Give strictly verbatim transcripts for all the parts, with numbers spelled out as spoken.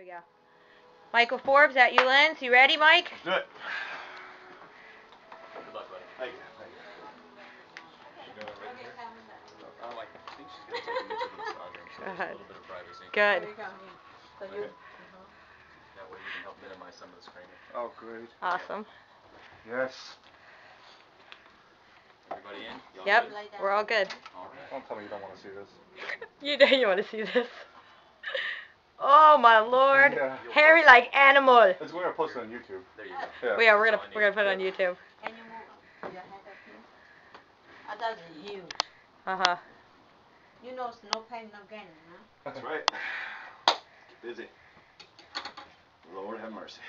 we go. Michael Forbes at U L N S. You ready, Mike? Let's do it. Good luck, buddy. Thank you. Thank you. Okay. Right here. I like it. I think she's going to take a picture of the side here. So there's a little bit of privacy. Good. There you go. So you, okay. uh-huh. That way you can help minimize some of the screening. Oh, great. Awesome. Yeah. Yes. Everybody in? Y'all yep. Good? We're all good. All right. Don't tell me you don't want to see this. You know you want to see this. Oh my lord, yeah. Hairy like animal. It's we're gonna post it on YouTube. There you go. Yeah, yeah, we're gonna we're gonna put it on YouTube. Can you move your hand up here? Oh, that's huge. Uh huh. You know, it's no pain, no gain, huh? That's right. Busy. Lord have mercy.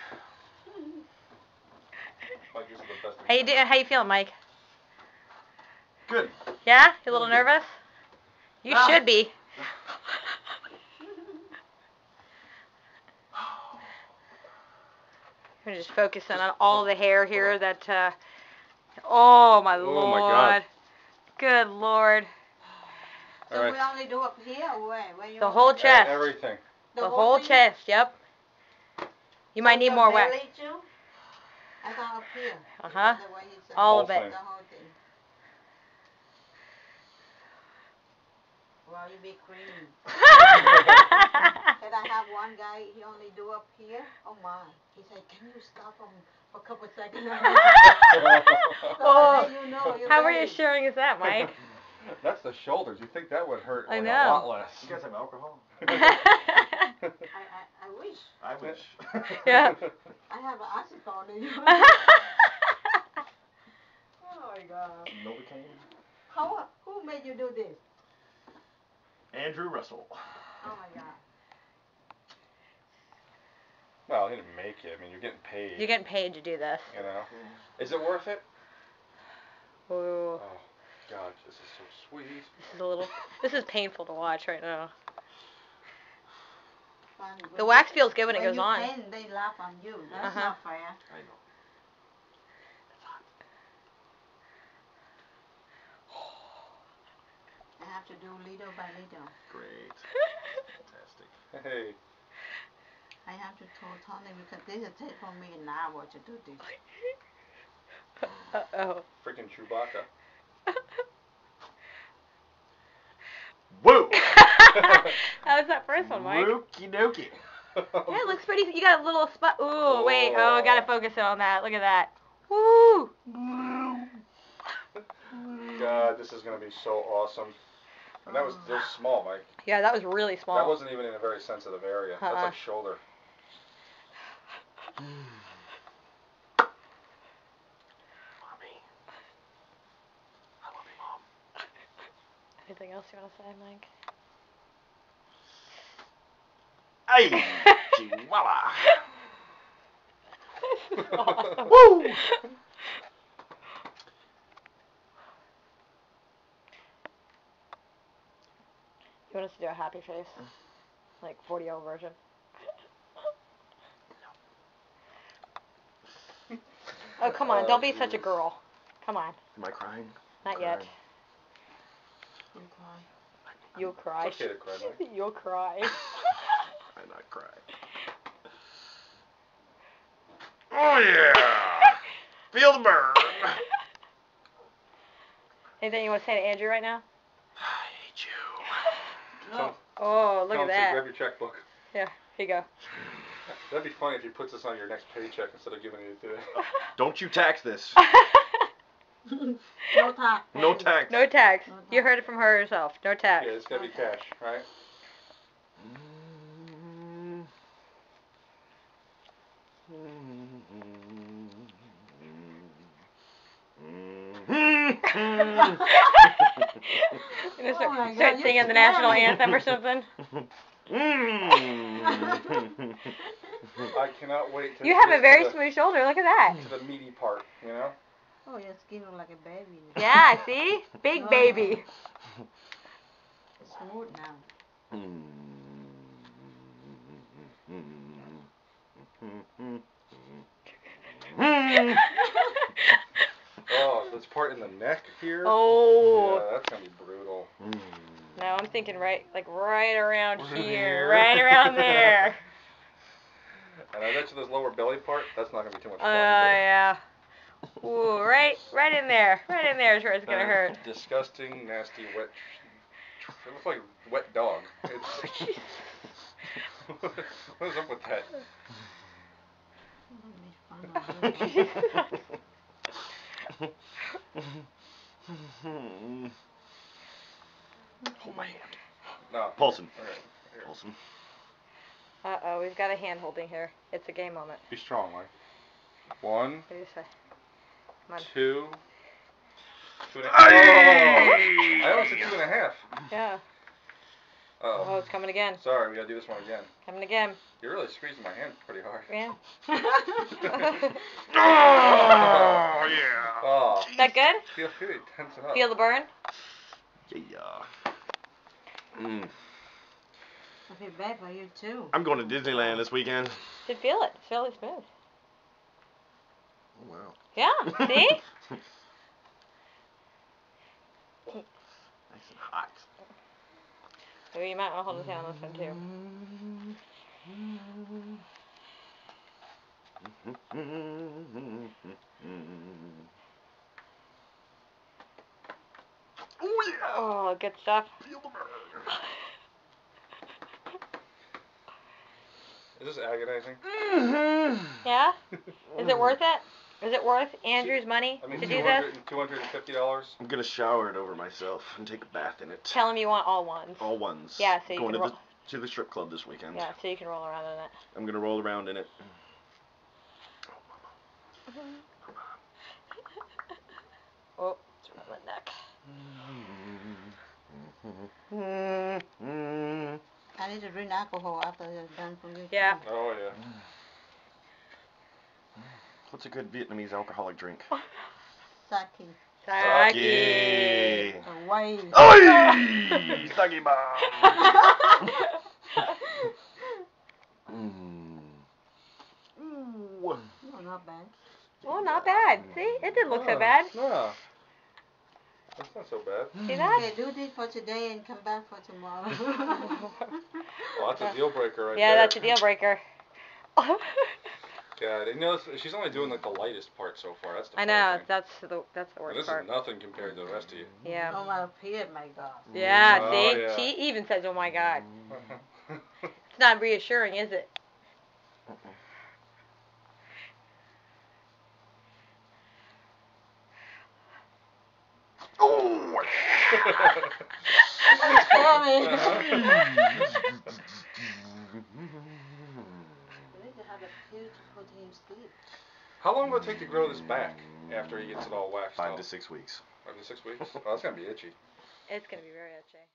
How you doing? How you feeling, Mike? Good. Yeah, you a little nervous? You ah. should be. We're just focusing on all the hair here that, uh, oh my oh lord. Oh my god. Good lord. So right. we only do up here or where? Where you the whole chest. Uh, everything. The, the whole, whole chest, yep. You might so need more wax. I got up here. Uh huh. All of it. The whole thing. Well, you be creamy. And I have one guy, he only do up here. Oh my. He said, can you stop him for a couple of seconds? So oh. You know, how ready. Are you sharing is that, Mike? That's the shoulders. You think that would hurt I know. A lot less. You guys have alcohol? I, I, I wish. I wish. Yeah. I have an acetone in you. Oh my god. Novocaine? How, who made you do this? Andrew Russell. Oh my god. Well, he didn't make it. I mean, you're getting paid. You're getting paid to do this. You know? Mm. Is it worth it? Ooh. Oh, God, this is so sweet. This is a little... This is painful to watch right now. Fun, the wax feels good when, when it goes you on. Pain, they laugh on you. That's uh-huh. not fair. I know. That's hot. I have to do little by little. Great. Fantastic. Hey. I have to tell Tony because this will take for me an hour to do this. Uh-oh. Freaking Chewbacca. Woo! That was that first one, Mike. Okie dokie. Yeah, it looks pretty. You got a little spot. Ooh, oh. Wait. Oh, I gotta focus in on that. Look at that. Woo! God, this is gonna be so awesome. And that was just small, Mike. Yeah, that was really small. That wasn't even in a very sensitive area. Uh-uh. That's like shoulder. Mm. Mommy. I love you, Mom. Anything else you want to say, Mike? Hey, Jamala. This is awesome. Woo! You want us to do a happy face? Like forty year old version? No. Oh, come on. Uh, don't be geez. such a girl. Come on. Am I crying? Not I'm yet. Crying. I'm crying. You'll cry. It's okay to cry, right? You'll cry. I'm not crying. Oh, yeah! Feel the burn! Anything you want to say to Andrew right now? Tell, oh, look at that. Grab your checkbook. Yeah, here you go. That'd be funny if you put this on your next paycheck instead of giving it to them. Don't you tax this. No tax. No tax. No tax. You heard it from her herself. No tax. Yeah, it's got to be cash, right? You know, start, oh start God, singing the national anthem or something. I cannot wait to. You have a very smooth the, shoulder. Look at that. To the meaty part, you know. Oh, your skin looks like a baby. Now. Yeah, see, big oh. baby. It's smooth now. Oh, this part in the neck here. Oh. Yeah, that's gonna be brutal. No, I'm thinking right, like right around here, right around there. And I bet you this lower belly part, that's not going to be too much fun. Oh, uh, yeah. Ooh, right, right in there. Right in there is where it's going to hurt. Disgusting, nasty, wet... It looks like wet dog. It's... What is up with that? Hold my hand. No. Pulse him. All right. Pulse him. Uh oh, we've got a hand holding here. It's a game moment. Be strong, Mike. One. What do you say? Come on. Two. Two and a half. Oh! I almost said two and a half. Yeah. Uh oh. Oh, it's coming again. Sorry, we gotta do this one again. Coming again. You're really squeezing my hand pretty hard. Yeah. Oh, yeah. Oh. Is that good? Feel, feel it tense up. Feel the burn? Yeah. Mm. I feel bad for you too. I'm going to Disneyland this weekend. You can feel it. It's really smooth. Oh, wow. Yeah, see? Nice and hot. Maybe you might want to hold it down on this one too. Oh, yeah. Oh, good stuff. Feel the burn. Is this agonizing? Mm-hmm. Yeah? Is it worth it? Is it worth Andrew's money I mean, to do this? two hundred fifty dollars. I'm going to shower it over myself and take a bath in it. Tell him you want all ones. All ones. Yeah, so you Going can to, the, to the strip club this weekend. Yeah, so you can roll around in it. I'm going to roll around in it. Oh, mama. Come on. Oh, it's around my neck. Mm-hmm. Mm-hmm. I need to drink alcohol after it's done for me. Yeah. Oh, yeah. What's a good Vietnamese alcoholic drink? Sake. Sake. Sake. Away. Oi! Sake bomb. Mm. Ooh. No, not bad. Oh, not bad. See? It didn't look no, so bad. No. That's not so bad. See that? Okay, do this for today and come back for tomorrow. Well, that's a deal breaker right yeah, there. Yeah, that's a deal breaker. God, you know, she's only doing like the lightest part so far. That's the I know, thing. that's the that's the worst this part. This is nothing compared to the rest of you. Yeah. Oh my God. Yeah, oh, see? Yeah. She even says, oh my God. It's not reassuring, is it? Uh-uh. Oh! It's coming! How long will it take to grow this back after he gets it all waxed? Five out? to six weeks. Five to six weeks? Oh, it's going to be itchy. It's going to be very itchy.